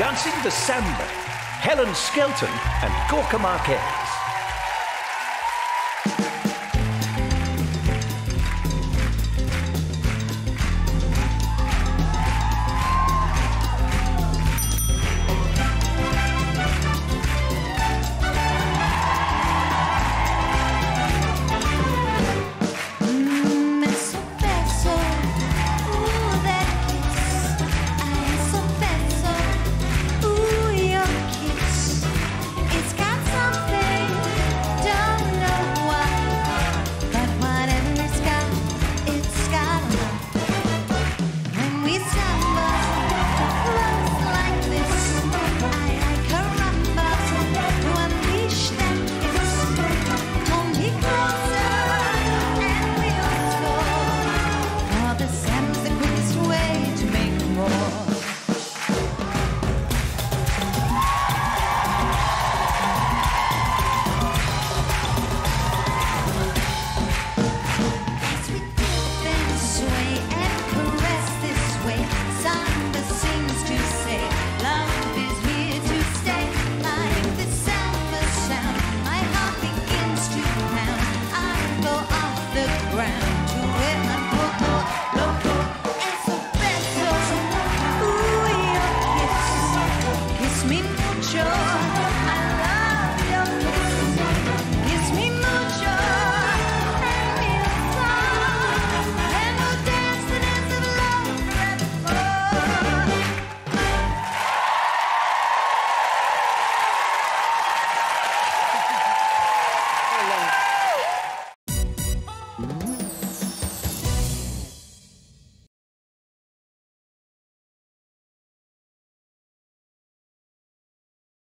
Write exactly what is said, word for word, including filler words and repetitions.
Dancing the Samba, Helen Skelton and Gorka Marquez.